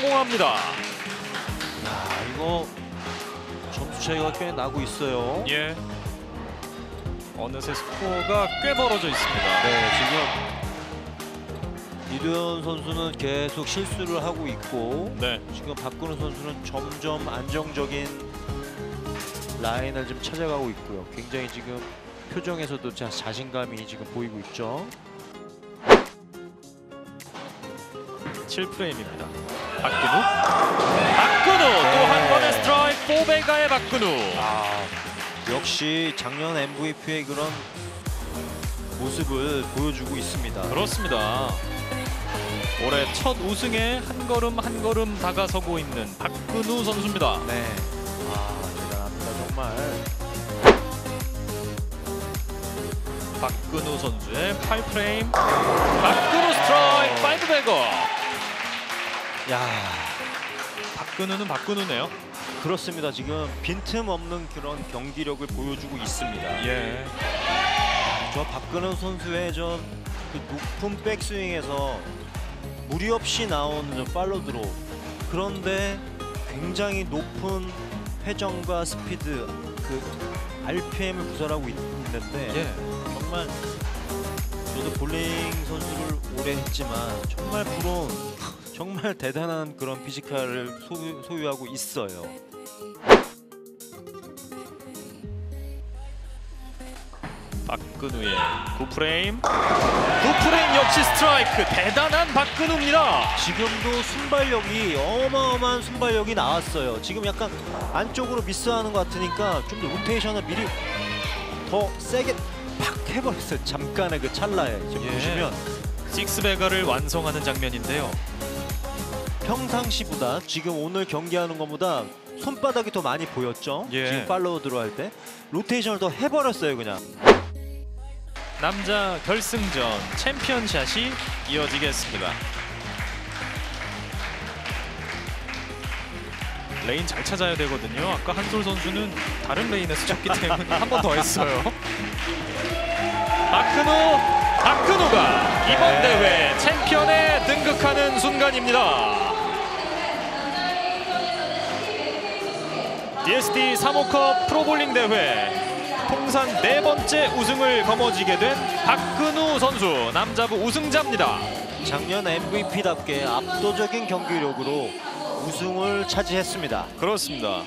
성공합니다. 야, 이거 점수 차이가 꽤 나고 있어요. 예. 어느새 스코어가 꽤 벌어져 있습니다. 네, 지금 이두현 선수는 계속 실수를 하고 있고, 네. 지금 박근우 선수는 점점 안정적인 라인을 좀 찾아가고 있고요. 굉장히 지금 표정에서도 자신감이 지금 보이고 있죠. 7프레임입니다. 박근우. 박근우! 네. 또 한 번의 스트라이크, 포베가의 박근우. 역시 작년 MVP의 그런 모습을 보여주고 있습니다. 그렇습니다. 올해 첫 우승에 한 걸음 다가서고 있는 박근우 선수입니다. 네. 대단합니다, 정말. 박근우 선수의 8프레임. 박근우 스트라이크, 5백업. 야, 박근우는 박근우네요. 그렇습니다. 지금 빈틈없는 그런 경기력을 보여주고 있습니다. 예. 저 박근우 선수의 저 높은 백스윙에서 무리 없이 나오는 저 팔로우 드로우. 그런데 굉장히 높은 회전과 스피드, 그 RPM을 구사하고 있는데 예. 정말 저도 볼링 선수를 오래 했지만 정말 부러운. 정말 대단한 그런 피지컬을 소유하고 있어요. 박근우의 9프레임. 9프레임 역시 스트라이크. 대단한 박근우입니다. 지금도 순발력이 어마어마한 순발력이 나왔어요. 지금 약간 안쪽으로 미스하는 것 같으니까 좀 더 로테이션을 미리 더 세게 팍 해버렸어요. 잠깐의 그 찰나에 지금 예. 보시면 식스베가를 완성하는 장면인데요. 평상시보다 지금 오늘 경기하는 것보다 손바닥이 더 많이 보였죠. 예. 지금 팔로우 들어갈 때 로테이션을 더 해버렸어요. 그냥 남자 결승전 챔피언샷이 이어지겠습니다. 레인 잘 찾아야 되거든요. 아까 한솔 선수는 다른 레인에서 쳤기 때문에 한 번 더 했어요. 박근우가 이번 대회 챔피언에 등극하는 순간입니다. GST 3호컵 프로볼링 대회 통산 4번째 우승을 거머쥐게 된 박근우 선수, 남자부 우승자입니다. 작년 MVP답게 압도적인 경기력으로 우승을 차지했습니다. 그렇습니다.